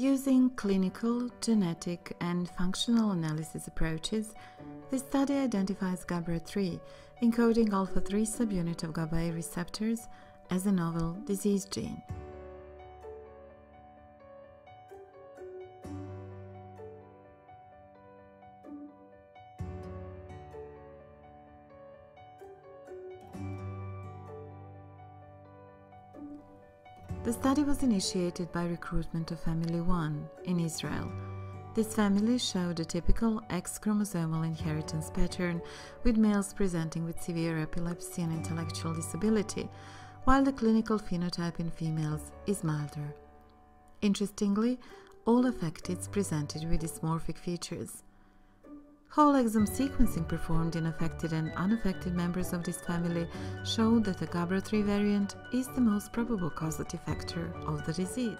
Using clinical, genetic and functional analysis approaches, this study identifies GABRA3, encoding alpha-3 subunit of GABA-A receptors, as a novel disease gene. The study was initiated by recruitment of Family 1 in Israel. This family showed a typical X chromosomal inheritance pattern, with males presenting with severe epilepsy and intellectual disability, while the clinical phenotype in females is milder. Interestingly, all affecteds presented with dysmorphic features. Whole exome sequencing performed in affected and unaffected members of this family showed that the GABRA3 variant is the most probable causative factor of the disease.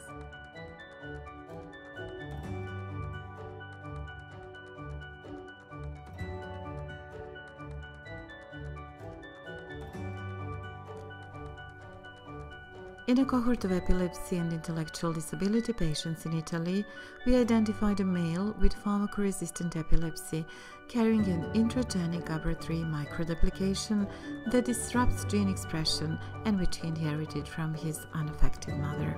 In a cohort of epilepsy and intellectual disability patients in Italy, we identified a male with pharmacoresistant epilepsy carrying an intragenic GABRA3 microduplication that disrupts gene expression and which he inherited from his unaffected mother.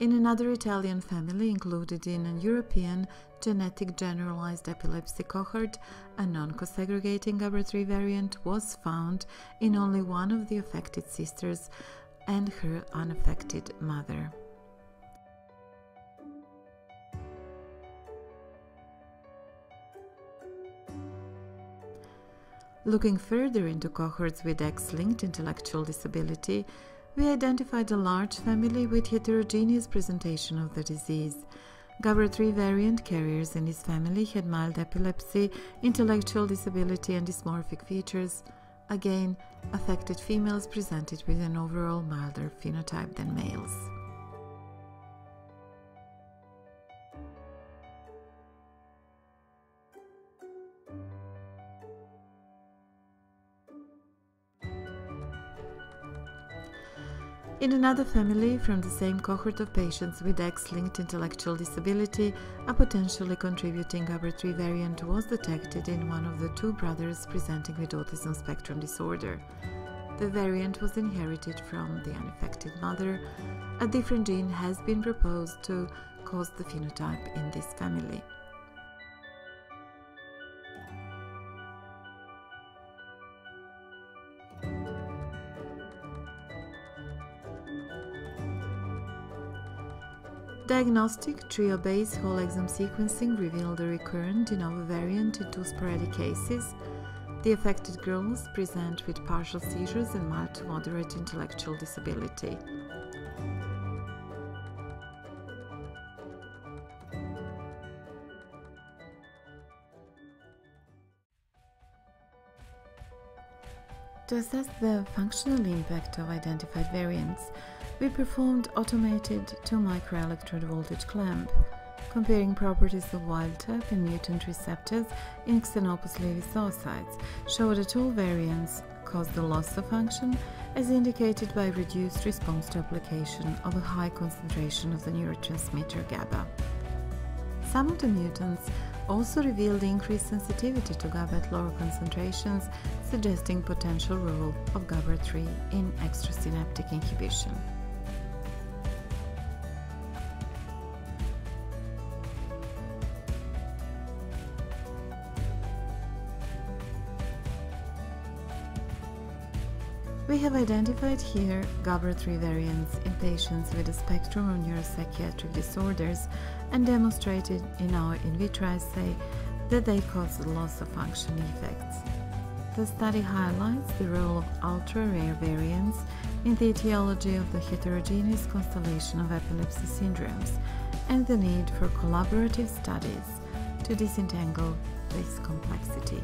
In another Italian family included in a European genetic generalized epilepsy cohort, a non-cosegregating GABRA3 variant was found in only one of the affected sisters and her unaffected mother. Looking further into cohorts with X-linked intellectual disability, we identified a large family with heterogeneous presentation of the disease. GABRA3 variant carriers in this family had mild epilepsy, intellectual disability and dysmorphic features. Again, affected females presented with an overall milder phenotype than males. In another family from the same cohort of patients with X-linked intellectual disability, a potentially contributing GABRA3 variant was detected in one of the two brothers presenting with autism spectrum disorder. The variant was inherited from the unaffected mother. A different gene has been proposed to cause the phenotype in this family. Diagnostic trio-based whole exome sequencing revealed a recurrent de novo variant in two sporadic cases. The affected girls present with partial seizures and mild to moderate intellectual disability. To assess the functional impact of identified variants, we performed automated 2 microelectrode voltage clamp, comparing properties of wild-type and mutant receptors in Xenopus laevis oocytes, showed that all variants caused the loss of function, as indicated by reduced response to application of a high concentration of the neurotransmitter GABA. Some of the mutants also revealed increased sensitivity to GABA at lower concentrations, suggesting potential role of GABRA3 in extrasynaptic inhibition. We have identified here GABRA3 variants in patients with a spectrum of neuropsychiatric disorders and demonstrated in our in vitro assay that they cause loss of function effects. The study highlights the role of ultra-rare variants in the etiology of the heterogeneous constellation of epilepsy syndromes and the need for collaborative studies to disentangle this complexity.